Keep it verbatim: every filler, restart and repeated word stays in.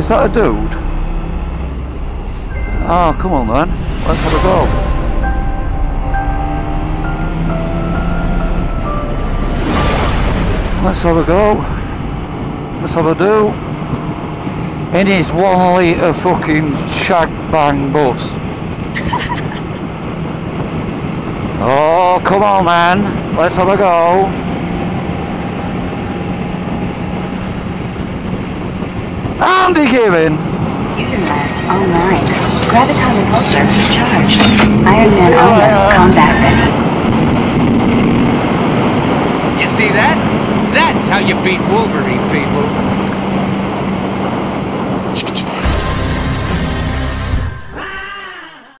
Is that a dude? Oh, come on then. Let's have a go. Let's have a go. Let's have a do. In his one litre fucking shag bang bus. Oh, come on then. Let's have a go. Andy Giving! Ethernet online. Graviton repulsor charged. Iron Man online. Combat ready. You see that? That's how you beat Wolverine.